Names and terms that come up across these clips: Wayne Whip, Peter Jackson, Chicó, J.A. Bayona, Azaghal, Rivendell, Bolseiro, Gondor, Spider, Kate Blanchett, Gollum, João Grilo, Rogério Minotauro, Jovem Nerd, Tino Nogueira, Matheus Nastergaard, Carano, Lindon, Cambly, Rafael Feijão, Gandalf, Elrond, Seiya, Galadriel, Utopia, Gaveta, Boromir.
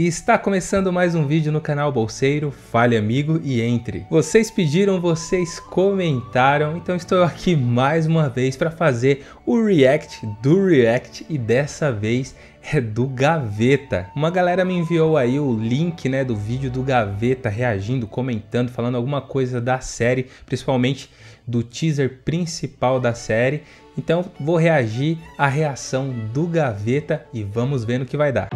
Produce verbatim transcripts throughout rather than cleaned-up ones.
E está começando mais um vídeo no canal Bolseiro, fale amigo e entre. Vocês pediram, vocês comentaram, então estou aqui mais uma vez para fazer o react do react e dessa vez é do Gaveta. Uma galera me enviou aí o link, né, do vídeo do Gaveta reagindo, comentando, falando alguma coisa da série, principalmente do teaser principal da série. Então vou reagir à reação do Gaveta e vamos ver no que vai dar.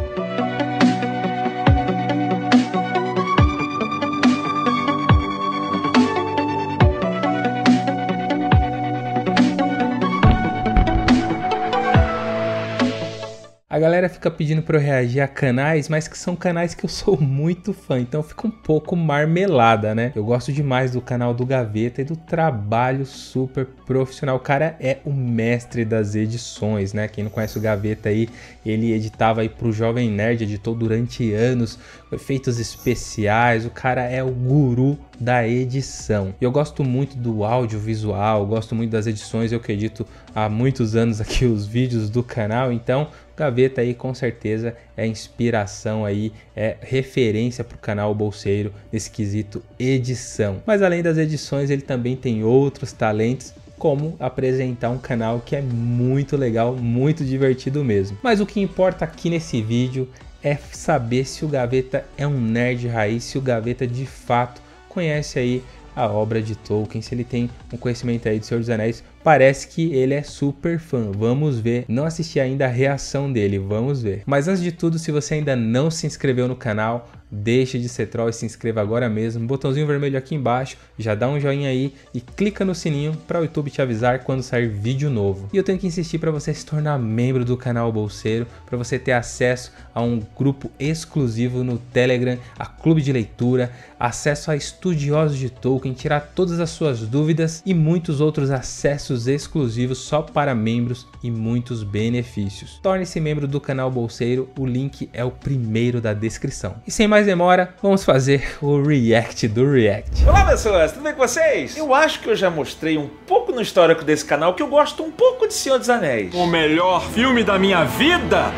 A galera fica pedindo para eu reagir a canais, mas que são canais que eu sou muito fã, então fica um pouco marmelada, né? Eu gosto demais do canal do Gaveta e do trabalho super profissional. O cara é o mestre das edições, né? Quem não conhece o Gaveta aí, ele editava aí pro Jovem Nerd, editou durante anos, efeitos especiais, o cara é o guru da edição. Eu gosto muito do audiovisual, gosto muito das edições, eu que edito há muitos anos aqui os vídeos do canal, então Gaveta aí com certeza é inspiração aí, é referência para o canal Bolseiro nesse quesito edição. Mas além das edições ele também tem outros talentos, como apresentar um canal que é muito legal, muito divertido mesmo. Mas o que importa aqui nesse vídeo é saber se o Gaveta é um nerd raiz, se o Gaveta de fato conhece aí a obra de Tolkien, se ele tem um conhecimento aí do Senhor dos Anéis. Parece que ele é super fã, vamos ver. Não assisti ainda a reação dele, vamos ver. Mas antes de tudo, se você ainda não se inscreveu no canal, deixe de ser troll e se inscreva agora mesmo. Botãozinho vermelho aqui embaixo, já dá um joinha aí e clica no sininho para o YouTube te avisar quando sair vídeo novo. E eu tenho que insistir para você se tornar membro do canal Bolseiro, para você ter acesso a um grupo exclusivo no Telegram, a clube de leitura, acesso a estudiosos de Tolkien, tirar todas as suas dúvidas e muitos outros acessos exclusivos só para membros e muitos benefícios. Torne-se membro do canal Bolseiro, o link é o primeiro da descrição. E sem mais demora, vamos fazer o react do react. Olá pessoas, tudo bem com vocês? Eu acho que eu já mostrei um pouco no histórico desse canal que eu gosto um pouco de Senhor dos Anéis. O melhor filme da minha vida?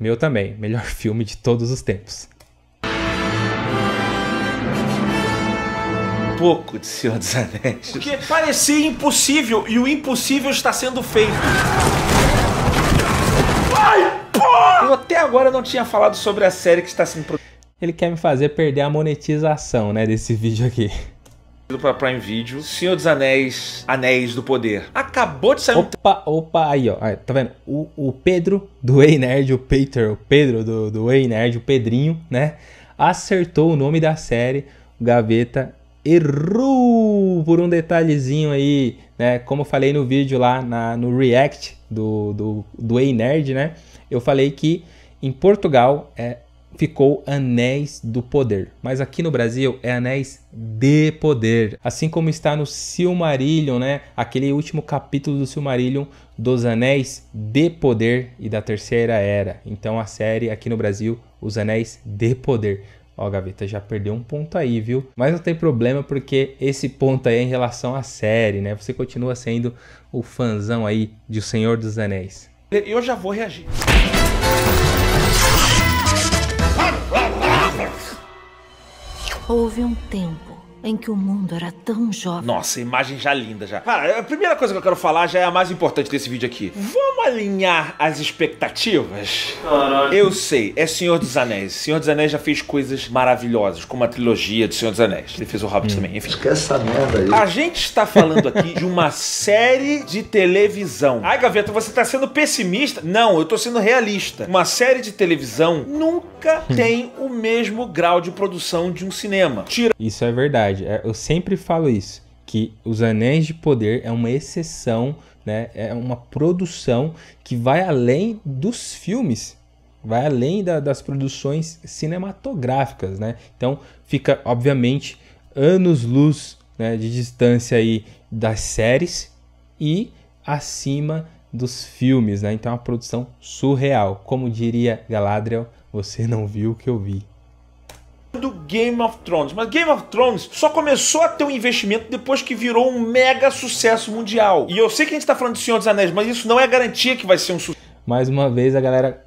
Meu também, melhor filme de todos os tempos. Pouco de Senhor dos Anéis. Porque parecia impossível e o impossível está sendo feito. Ai, porra! Eu até agora não tinha falado sobre a série que está sendo produzida. Ele quer me fazer perder a monetização, né, desse vídeo aqui. Para Prime Video, Senhor dos Anéis, Anéis do Poder. Acabou de sair. Opa, opa, aí ó, aí, tá vendo? O, o Pedro do Ei Nerd, o Peter, o Pedro do, do Ei Nerd, o Pedrinho, né? Acertou o nome da série, Gaveta. Errou por um detalhezinho aí, né? Como eu falei no vídeo lá na, no react do, do, do Ei Nerd, né? Eu falei que em Portugal é, ficou Anéis do Poder, mas aqui no Brasil é Anéis de Poder. Assim como está no Silmarillion, né? Aquele último capítulo do Silmarillion dos Anéis de Poder e da Terceira Era. Então a série aqui no Brasil, Os Anéis de Poder. Ó, Gaveta já perdeu um ponto aí, viu? Mas não tem problema porque esse ponto aí é em relação à série, né? Você continua sendo o fãzão aí de O Senhor dos Anéis. Eu já vou reagir. Houve um tempo em que o mundo era tão jovem. Nossa, imagem já linda já. Cara, a primeira coisa que eu quero falar já é a mais importante desse vídeo aqui. Vamos alinhar as expectativas? Caralho. Eu sei, é Senhor dos Anéis. Senhor dos Anéis já fez coisas maravilhosas, como a trilogia de Senhor dos Anéis. Ele fez o Hobbit hum. também, enfim. Esquece essa merda aí. A gente está falando aqui de uma série de televisão. Ai, Gaveta, você tá sendo pessimista? Não, eu tô sendo realista. Uma série de televisão nunca hum. tem o mesmo grau de produção de um cinema. Tira... Isso é verdade. Eu sempre falo isso, que Os Anéis de Poder é uma exceção, né? É uma produção que vai além dos filmes, vai além da, das produções cinematográficas, né? Então fica, obviamente, anos-luz, né, de distância aí das séries e acima dos filmes, né? Então é uma produção surreal. Como diria Galadriel, você não viu o que eu vi. Do Game of Thrones, mas Game of Thrones só começou a ter um investimento depois que virou um mega sucesso mundial. E eu sei que a gente tá falando de Senhor dos Anéis, mas isso não é garantia que vai ser um sucesso. Mais uma vez a galera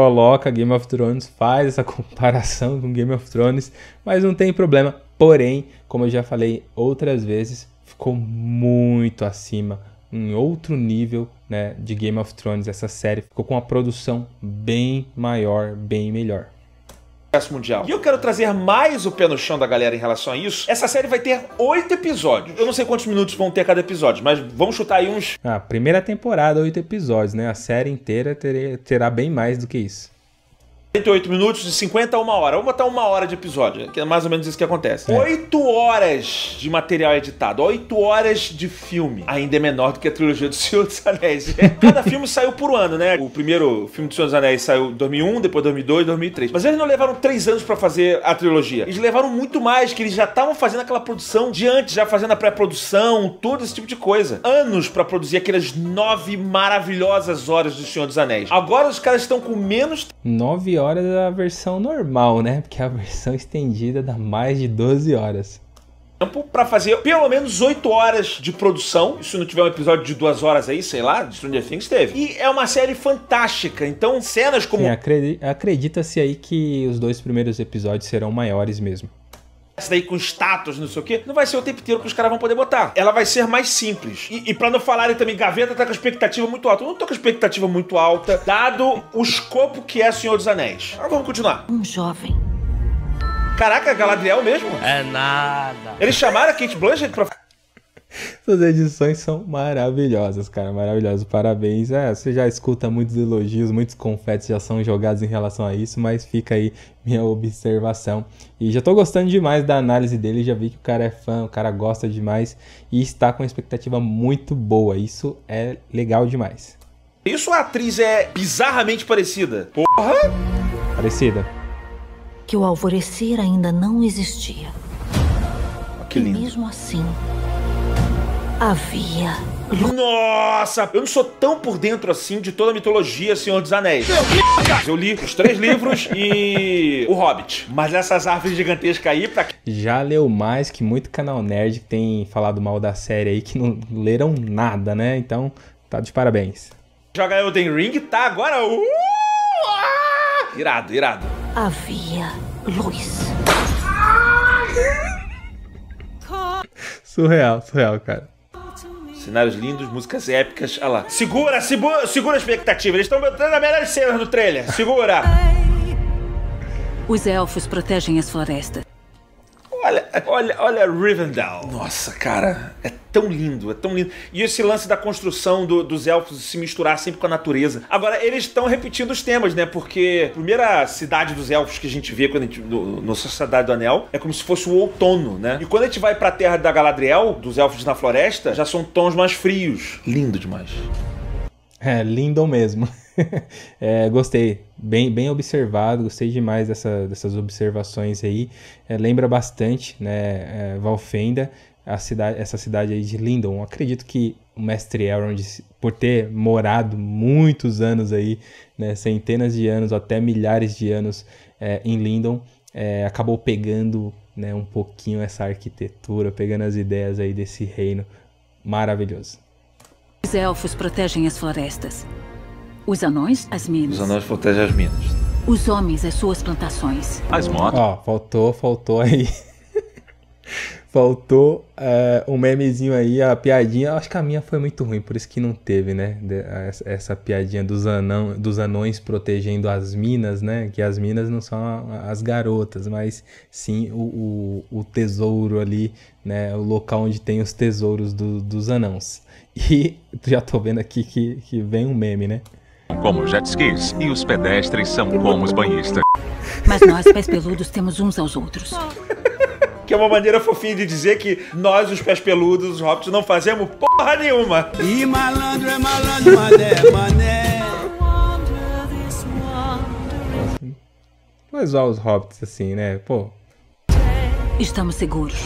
coloca Game of Thrones, faz essa comparação com Game of Thrones, mas não tem problema. Porém, como eu já falei outras vezes, ficou muito acima, em outro nível, né, de Game of Thrones. Essa série ficou com uma produção bem maior, bem melhor. Mundial. E eu quero trazer mais o pé no chão da galera em relação a isso. Essa série vai ter oito episódios. Eu não sei quantos minutos vão ter cada episódio, mas vamos chutar aí uns... Ah, primeira temporada, oito episódios, né? A série inteira ter... terá bem mais do que isso. quarenta e oito minutos, de cinquenta a uma hora. Vamos botar uma hora de episódio, que é mais ou menos isso que acontece. É. Oito horas de material editado, oito horas de filme. Ainda é menor do que a trilogia do Senhor dos Anéis. Cada filme saiu por um ano, né? O primeiro filme do Senhor dos Anéis saiu em dois mil e um, depois dois mil e dois, dois mil e três. Mas eles não levaram três anos pra fazer a trilogia. Eles levaram muito mais, que eles já estavam fazendo aquela produção de antes, já fazendo a pré-produção, todo esse tipo de coisa. Anos pra produzir aquelas nove maravilhosas horas do Senhor dos Anéis. Agora os caras estão com menos... Nove horas. horas da versão normal, né? Porque a versão estendida dá mais de doze horas. Tempo pra fazer pelo menos oito horas de produção. E se não tiver um episódio de duas horas aí, sei lá, de Stranger Things teve. E é uma série fantástica, então cenas como... Acredi- acredita-se aí que os dois primeiros episódios serão maiores mesmo. Essa daí com status, não sei o quê, não vai ser o tempo inteiro que os caras vão poder botar. Ela vai ser mais simples. E, e pra não falarem também, Gaveta tá com expectativa muito alta. Eu não tô com expectativa muito alta, dado o escopo que é Senhor dos Anéis. Agora vamos continuar. Um jovem. Caraca, Galadriel mesmo? É nada. Eles chamaram a Kate Blanchett pra... Suas edições são maravilhosas, cara, maravilhosas, parabéns. É, você já escuta muitos elogios, muitos confetes já são jogados em relação a isso, mas fica aí minha observação. E já tô gostando demais da análise dele, já vi que o cara é fã, o cara gosta demais e está com uma expectativa muito boa, isso é legal demais. Isso, a atriz é bizarramente parecida. Porra! Parecida. Que o alvorecer ainda não existia. Ah, que lindo. E mesmo assim... Havia. Nossa, eu não sou tão por dentro assim de toda a mitologia Senhor dos Anéis. Eu li os três livros e o Hobbit. Mas essas árvores gigantescas aí pra... Já leu mais que muito canal nerd que tem falado mal da série aí, que não leram nada, né? Então, tá de parabéns. Joga Elden Ring, tá agora... Uh, ah! Irado, irado. Havia luz. Ah! Surreal, surreal, cara. Cenários lindos, músicas épicas, olha lá. Segura, segura, segura a expectativa. Eles estão botando a melhor cena do trailer. Segura. Os elfos protegem as florestas. Olha, olha, olha Rivendell. Nossa, cara, é tão lindo, é tão lindo. E esse lance da construção do, dos elfos se misturar sempre com a natureza. Agora, eles estão repetindo os temas, né? Porque a primeira cidade dos elfos que a gente vê quando a gente, no, no Sociedade do Anel é como se fosse o outono, né? E quando a gente vai pra terra da Galadriel, dos elfos na floresta, já são tons mais frios. Lindo demais. É, Lindon mesmo. É, gostei, bem, bem observado, gostei demais dessa, dessas observações aí. É, lembra bastante, né, é, Valfenda, a cidade, essa cidade aí de Lindon. Acredito que o mestre Elrond, por ter morado muitos anos aí, né, centenas de anos, até milhares de anos é, em Lindon, é, acabou pegando, né, um pouquinho essa arquitetura, pegando as ideias aí desse reino maravilhoso. Os elfos protegem as florestas. Os anões, as minas. Os anões protegem as minas. Os homens, as suas plantações. As motos. Ó, faltou, faltou aí. Faltou uh, um memezinho aí, a piadinha. Acho que a minha foi muito ruim, por isso que não teve, né? Essa piadinha dos, anão, dos anões protegendo as minas, né? Que as minas não são as garotas, mas sim o, o, o tesouro ali, né? O local onde tem os tesouros do, dos anãos. E já tô vendo aqui que, que vem um meme, né? Como jet skis e os pedestres são como os banhistas. Mas nós, pés peludos, temos uns aos outros. Que é uma maneira fofinha de dizer que nós, os pés peludos, os hobbits, não fazemos porra nenhuma. E malandro é malandro, mané, mané. Mas olha os hobbits assim, né? Pô. Estamos seguros.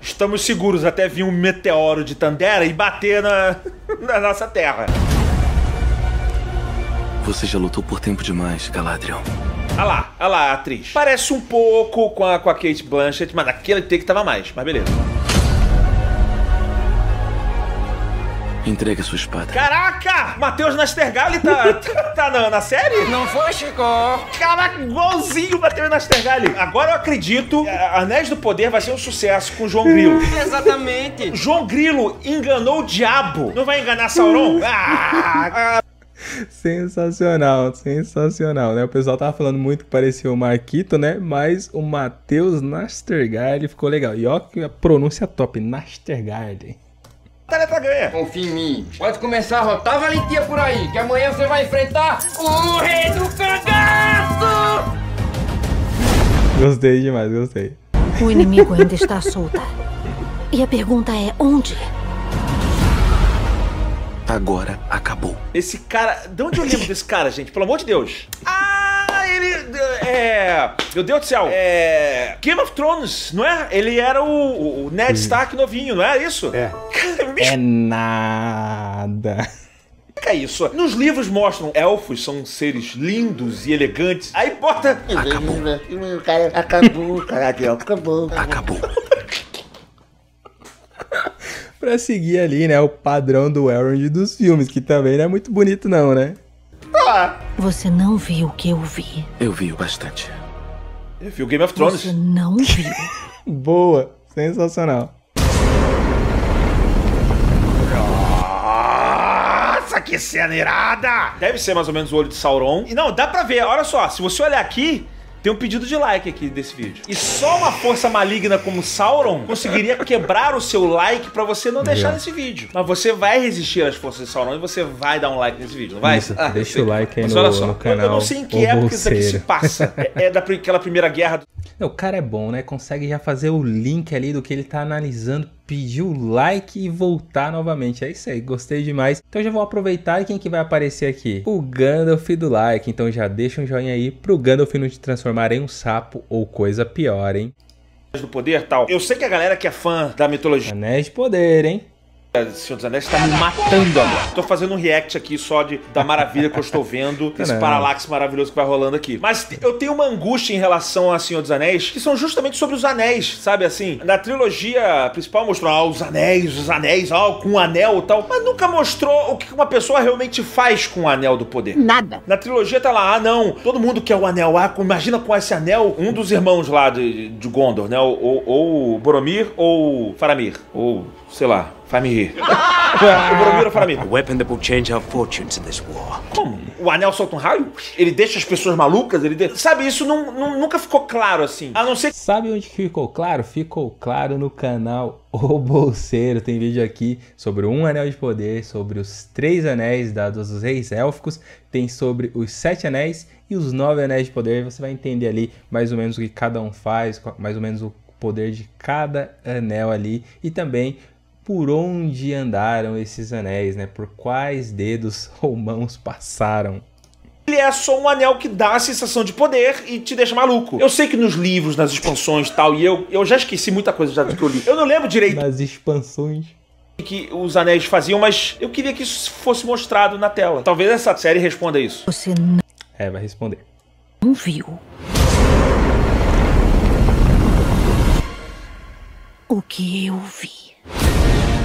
Estamos seguros até vir um meteoro de Tandera e bater na, na nossa terra. Você já lutou por tempo demais, Galadriel. Olha lá, olha lá a atriz. Parece um pouco com a, com a Kate Blanchett, mas naquele take tava mais, mas beleza. Entregue sua espada. Caraca! Matheus Nastergaard tá, tá na, na série? Não foi, Chico? Caraca, igualzinho o Matheus Nastergaard. Agora eu acredito, Anéis do Poder vai ser um sucesso com o João Grilo. Exatamente. João Grilo enganou o diabo. Não vai enganar Sauron? Ah, ah. Sensacional, sensacional, né? O pessoal tava falando muito que parecia o Marquito, né? Mas o Matheus Nastergaard, ele ficou legal. E ó que a pronúncia top, Nastergaard. Tarefa ganha. Confia em mim. Pode começar a rotar valentia por aí, que amanhã você vai enfrentar o Rei do Cagaço! Gostei demais, gostei. O inimigo ainda está solto. E a pergunta é, onde? Agora acabou. Esse cara... De onde eu lembro desse cara, gente? Pelo amor de Deus. Ah, ele... É... Meu Deus do céu. É... Game of Thrones, não é? Ele era o, o Ned Stark novinho, não é isso? É. É nada. É isso. Nos livros mostram elfos são seres lindos e elegantes. Aí bota... Acabou. Acabou. Acabou. Acabou. Acabou. Pra seguir ali, né, o padrão do Elrond dos filmes, que também não é muito bonito não, né? Ah. Você não viu o que eu vi. Eu vi bastante. Eu vi o Game of Thrones. Você não viu. Boa, sensacional. Nossa, que cena irada! Deve ser mais ou menos o olho de Sauron. E não, dá pra ver, olha só, se você olhar aqui... Tem um pedido de like aqui desse vídeo. E só uma força maligna como Sauron conseguiria quebrar o seu like pra você não deixar nesse vídeo. Mas você vai resistir às forças de Sauron e você vai dar um like nesse vídeo, não vai? Isso, ah, deixa o like aí no, olha só, no canal. Eu não sei em que época isso aqui se passa. É, é daquela primeira guerra. O cara é bom, né? Consegue já fazer o link ali do que ele tá analisando, pedir o like e voltar novamente. É isso aí, gostei demais. Então já vou aproveitar e quem que vai aparecer aqui? O Gandalf do like. Então já deixa um joinha aí pro Gandalf não te transformar em um sapo ou coisa pior, hein? Anéis do Poder, tal. Eu sei que a galera que é fã da mitologia... Anéis de Poder, hein? Senhor dos Anéis tá me matando agora. Tô fazendo um react aqui só de, da maravilha que eu estou vendo. Esse paralaxe maravilhoso que vai rolando aqui. Mas eu tenho uma angústia em relação a Senhor dos Anéis, que são justamente sobre os anéis, sabe assim? Na trilogia principal mostrou ah, os anéis, os anéis, ó, com um anel e tal. Mas nunca mostrou o que uma pessoa realmente faz com o Anel do Poder. Nada. Na trilogia tá lá, ah não, todo mundo quer o anel. Ah, imagina com esse anel, um dos irmãos lá de, de Gondor, né? Ou, ou Boromir ou Faramir. Ou, sei lá. Faramir. O Boromir ou Faramir? A weapon that will change our fortunes in this war. Como? O anel solta um raio? Ele deixa as pessoas malucas? Ele de... Sabe, isso não, não, nunca ficou claro assim. A não ser... Sabe onde ficou claro? Ficou claro no canal O Bolseiro. Tem vídeo aqui sobre um anel de poder, sobre os três anéis dados aos reis élficos, tem sobre os sete anéis e os nove anéis de poder. Você vai entender ali mais ou menos o que cada um faz, mais ou menos o poder de cada anel ali e também... Por onde andaram esses anéis, né? Por quais dedos ou mãos passaram? Ele é só um anel que dá a sensação de poder e te deixa maluco. Eu sei que nos livros, nas expansões e tal, e eu, eu já esqueci muita coisa já do que eu li. Eu não lembro direito. Nas expansões... Que os anéis faziam, mas eu queria que isso fosse mostrado na tela. Talvez essa série responda isso. Você não... É, vai responder. Não viu. O que eu vi.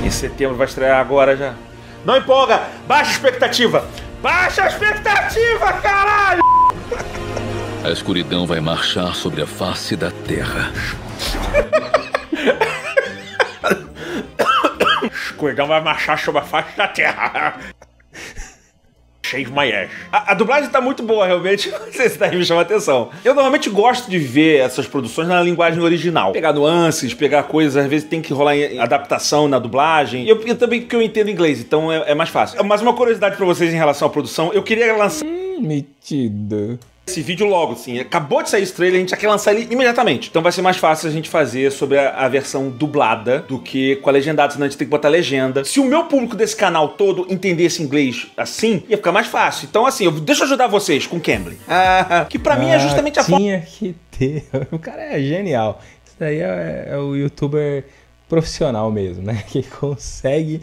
Em setembro vai estrear agora já. Não empolga! Baixa a expectativa! Baixa a expectativa, caralho! A escuridão vai marchar sobre a face da terra. A escuridão vai marchar sobre a face da terra. A, a dublagem tá muito boa, realmente. Não sei se daí me chama atenção. Eu normalmente gosto de ver essas produções na linguagem original. Pegar nuances, pegar coisas, às vezes tem que rolar em adaptação na dublagem. Eu, eu também, porque eu entendo inglês, então é, é mais fácil. Mas uma curiosidade pra vocês em relação à produção, eu queria lançar... Hum, metido. Esse vídeo logo, assim, acabou de sair esse trailer, a gente já quer lançar ele imediatamente. Então vai ser mais fácil a gente fazer sobre a, a versão dublada do que com a legendada, senão a gente tem que botar legenda. Se o meu público desse canal todo entendesse inglês assim, ia ficar mais fácil. Então assim, eu, deixa eu ajudar vocês com Cambly. Ah, que pra ah, mim é justamente a forma... Tinha que ter, o cara é genial. Isso daí é, é o youtuber profissional mesmo, né? Que consegue...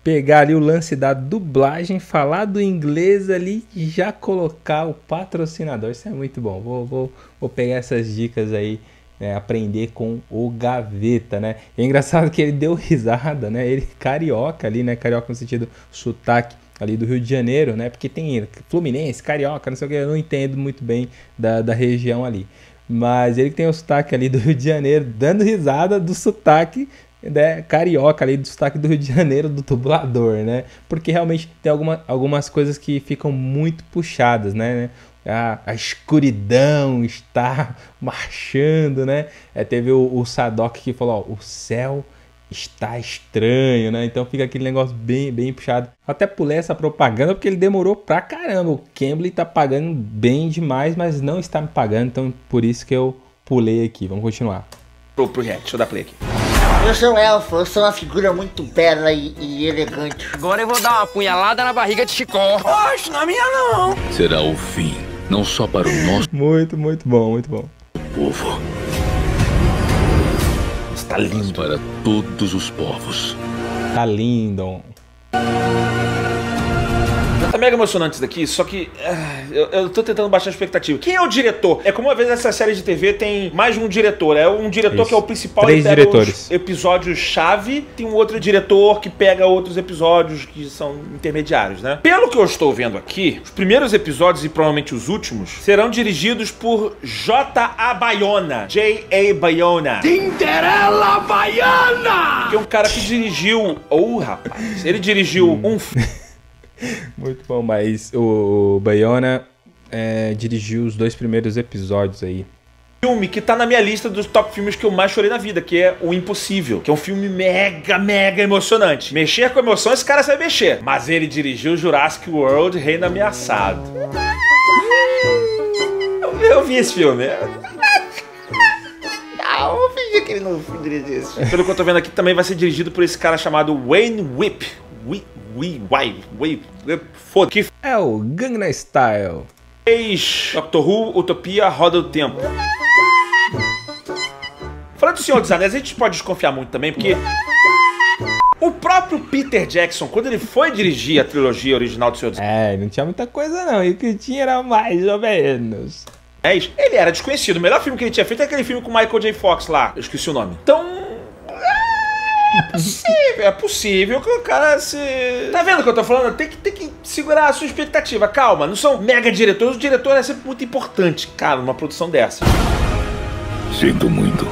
Pegar ali o lance da dublagem, falar do inglês ali e já colocar o patrocinador. Isso é muito bom. Vou, vou, vou pegar essas dicas aí né, aprender com o Gaveta, né? E é engraçado que ele deu risada, né? Ele carioca ali, né? Carioca no sentido sotaque ali do Rio de Janeiro, né? Porque tem fluminense, carioca, não sei o que, eu não entendo muito bem da, da região ali. Mas ele que tem o sotaque ali do Rio de Janeiro, dando risada do sotaque, né, carioca ali, do sotaque do Rio de Janeiro, do dublador, né? Porque realmente tem alguma, algumas coisas que ficam muito puxadas, né? A, a escuridão está marchando, né? É, teve o, o Sadok que falou, ó, o céu está estranho, né? Então fica aquele negócio bem, bem puxado. Até pulei essa propaganda porque ele demorou pra caramba. O Cambly tá pagando bem demais, mas não está me pagando, então por isso que eu pulei aqui. Vamos continuar. Pro, pro react, deixa eu dar play aqui. Eu sou um elfo, eu sou uma figura muito bela e, e elegante. Agora eu vou dar uma punhalada na barriga de Chicó. Oxe, na minha não! Será o fim, não só para o nosso... Muito, muito bom, muito bom. Povo... Tá lindo para todos os povos. Tá lindo. Tá mega emocionante isso daqui, só que uh, eu, eu tô tentando baixar a expectativa. Quem é o diretor? É como uma vez essa série de T V tem mais de um diretor. É um diretor isso. que é o principal. Três e pega diretores. Os episódios-chave. Tem um outro diretor que pega outros episódios que são intermediários, né? Pelo que eu estou vendo aqui, os primeiros episódios e provavelmente os últimos serão dirigidos por J A. Bayona. J A. Bayona. Cinderela Baiana! Que é um cara que dirigiu... Oh, rapaz. Ele dirigiu hum. um... Muito bom, mas o Bayona é, dirigiu os dois primeiros episódios aí. Filme que tá na minha lista dos top filmes que eu mais chorei na vida, que é O Impossível, que é um filme mega, mega emocionante. Mexer com emoção, esse cara sabe mexer. Mas ele dirigiu Jurassic World, Reino Ameaçado. Eu, eu vi esse filme. Não, fingi que ele não dirigiu esse filme. Pelo que eu tô vendo aqui, também vai ser dirigido por esse cara chamado Wayne Whip. Whip. We, why, we, we, foda que é o Gangnam Style. Fez Doctor Who, Utopia, Roda do Tempo. Falando do Senhor dos Anéis, a gente pode desconfiar muito também, porque... O próprio Peter Jackson, quando ele foi dirigir a trilogia original do Senhor dos Anéis... É, não tinha muita coisa não, e o que tinha era mais ou menos. Ele era desconhecido, o melhor filme que ele tinha feito é aquele filme com o Michael J. Fox lá. Eu esqueci o nome. Então... É possível, é possível que o cara se... Tá vendo o que eu tô falando? Tem que, tem que segurar a sua expectativa, calma. Não são mega diretores, o diretor é sempre muito importante, cara, numa produção dessa. Sinto muito,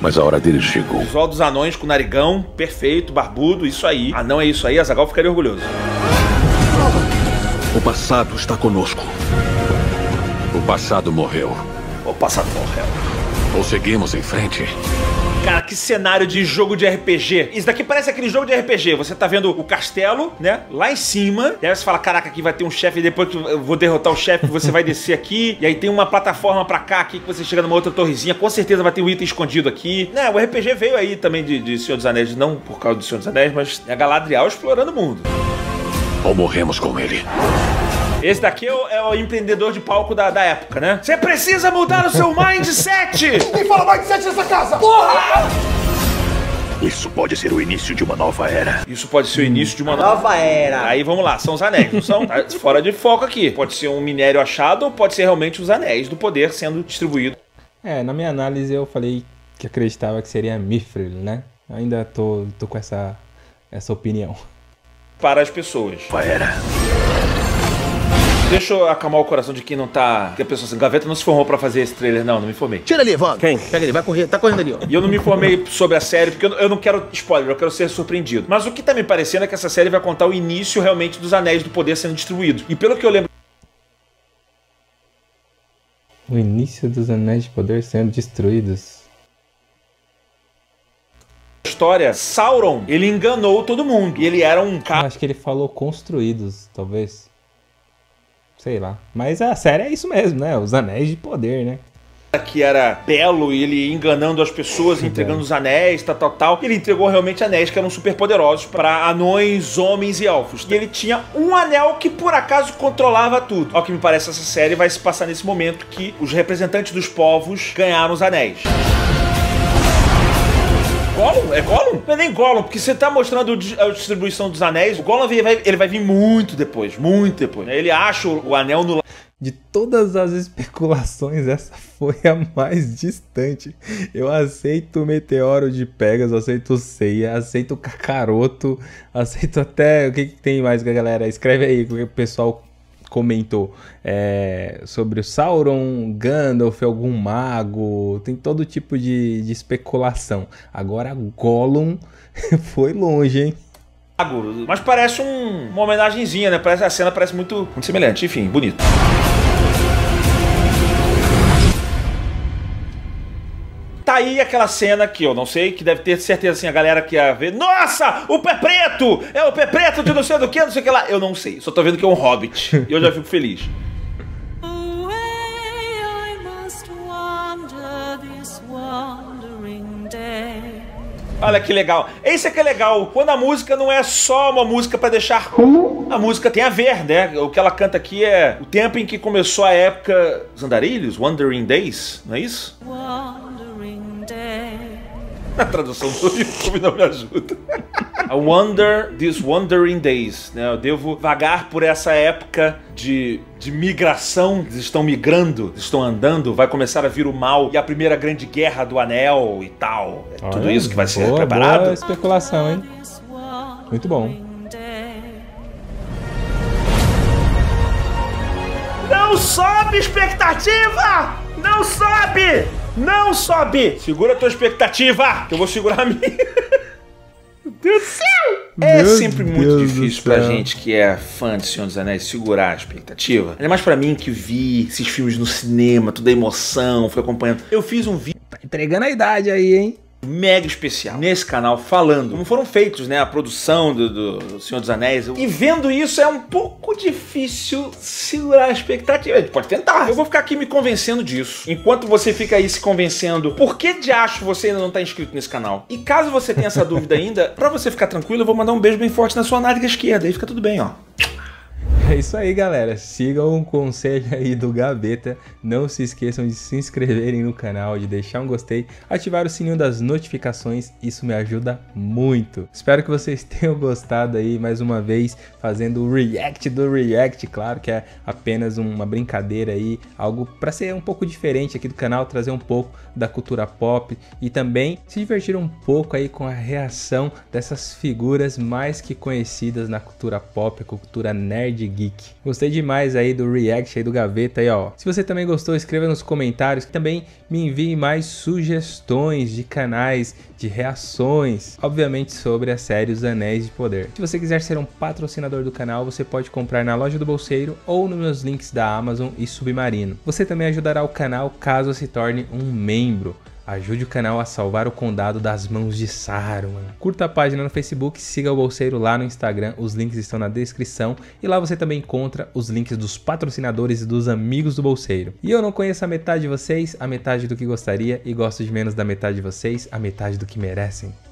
mas a hora dele chegou. Visual dos anões com narigão, perfeito, barbudo, isso aí. Ah, não é isso aí, Azaghal ficaria orgulhoso. O passado está conosco. O passado morreu. O passado morreu. Ou seguimos em frente... Cara, que cenário de jogo de R P G. Isso daqui parece aquele jogo de R P G. Você tá vendo o castelo, né? Lá em cima. E aí você fala, caraca, aqui vai ter um chefe. Depois que eu vou derrotar o chefe, você vai descer aqui. E aí tem uma plataforma pra cá aqui que você chega numa outra torrezinha. Com certeza vai ter um item escondido aqui. Né, o R P G veio aí também de, de Senhor dos Anéis. Não por causa do Senhor dos Anéis, mas a Galadriel explorando o mundo. Ou morremos com ele. Esse daqui é o, é o empreendedor de palco da, da época, né? Você precisa mudar o seu mindset! Quem fala mindset nessa casa? Porra! Isso pode ser o início de uma nova era. Isso pode ser o início de uma nova, nova era. Aí vamos lá, são os anéis, não são? Tá fora de foco aqui. Pode ser um minério achado ou pode ser realmente os anéis do poder sendo distribuído. É, na minha análise eu falei que acreditava que seria Mithril, né? Ainda tô, tô com essa, essa opinião. Para as pessoas. Nova era. Deixa eu acalmar o coração de quem não tá... Que a pessoa assim, Gaveta não se formou pra fazer esse trailer, não, não me informei. Tira ali, Evandro. Quem? Pega ele, vai correr, tá correndo ali, ó. E eu não me informei sobre a série, porque eu não, eu não quero spoiler, eu quero ser surpreendido. Mas o que tá me parecendo é que essa série vai contar o início, realmente, dos Anéis do Poder sendo distribuídos. E pelo que eu lembro... O início dos Anéis de Poder sendo destruídos... História, Sauron, ele enganou todo mundo. E ele era um cara... Acho que ele falou construídos, talvez... Sei lá. Mas a série é isso mesmo, né? Os Anéis de Poder, né? Que era belo e ele enganando as pessoas, entregando os anéis, tal, tal, tal. Ele entregou realmente anéis que eram super poderosos para anões, homens e elfos. E ele tinha um anel que por acaso controlava tudo. Ao que me parece, essa série vai se passar nesse momento que os representantes dos povos ganharam os anéis. Gollum? É Gollum? Não é nem Gollum, porque você tá mostrando a distribuição dos anéis. O Gollum ele vai, ele vai vir muito depois, muito depois. Ele acha o anel no... De todas as especulações, essa foi a mais distante. Eu aceito o meteoro de Pegasus, aceito o Seiya, aceito o Kakaroto, aceito até... O que, que tem mais, galera? Escreve aí o que o pessoal comentou. É, sobre o Sauron, Gandalf, algum mago, tem todo tipo de, de especulação. Agora Gollum foi longe, hein? Mas parece um, uma homenagenzinha, né? Parece, a cena parece muito, muito semelhante. Enfim, bonito. Tá aí aquela cena que eu não sei, que deve ter certeza assim, a galera que ia ver. Nossa! O pé preto! É o pé preto de não sei do que, não sei o que lá. Eu não sei, só tô vendo que é um hobbit. E eu já fico feliz. Olha que legal. Esse é que é legal, quando a música não é só uma música pra deixar... A música tem a ver, né? O que ela canta aqui é o tempo em que começou a época... Os andarilhos? Wandering Days? Não é isso? Wandering Day. A tradução do YouTube não me ajuda. I wonder these wandering days, né? Eu devo vagar por essa época de... de migração, eles estão migrando, eles estão andando, vai começar a vir o mal e a primeira grande guerra do anel e tal. É tudo Olha, isso que vai ser boa, preparado. Boa especulação, hein? Muito bom. Não sobe expectativa! Não sobe! Não sobe! Segura a tua expectativa, que eu vou segurar a minha. Meu Deus do céu! É Meu sempre Deus muito difícil pra gente que é fã de Senhor dos Anéis segurar a expectativa. Ainda mais pra mim que vi esses filmes no cinema, toda a emoção, fui acompanhando. Eu fiz um vídeo... Tá entregando a idade aí, hein? Mega especial nesse canal falando como foram feitos, né, a produção do, do Senhor dos Anéis. Eu... E vendo isso é um pouco difícil segurar a expectativa. A gente pode tentar. Eu vou ficar aqui me convencendo disso. Enquanto você fica aí se convencendo, por que de acho você ainda não tá inscrito nesse canal? E caso você tenha essa dúvida ainda, pra você ficar tranquilo, eu vou mandar um beijo bem forte na sua nádega esquerda. Aí fica tudo bem, ó. É isso aí, galera, sigam o conselho aí do Gaveta, não se esqueçam de se inscreverem no canal, de deixar um gostei, ativar o sininho das notificações, isso me ajuda muito. Espero que vocês tenham gostado aí, mais uma vez, fazendo o react do react, claro que é apenas uma brincadeira aí, algo para ser um pouco diferente aqui do canal, trazer um pouco da cultura pop e também se divertir um pouco aí com a reação dessas figuras mais que conhecidas na cultura pop, cultura nerd. Gostei demais aí do react aí do Gaveta aí, ó. Se você também gostou, escreva nos comentários. Também me envie mais sugestões de canais, de reações, obviamente sobre a série Os Anéis de Poder. Se você quiser ser um patrocinador do canal, você pode comprar na loja do Bolseiro ou nos meus links da Amazon e Submarino. Você também ajudará o canal caso se torne um membro. Ajude o canal a salvar o condado das mãos de Sauron. Curta a página no Facebook, siga o Bolseiro lá no Instagram, os links estão na descrição. E lá você também encontra os links dos patrocinadores e dos amigos do Bolseiro. E eu não conheço a metade de vocês, a metade do que gostaria, e gosto de menos da metade de vocês, a metade do que merecem.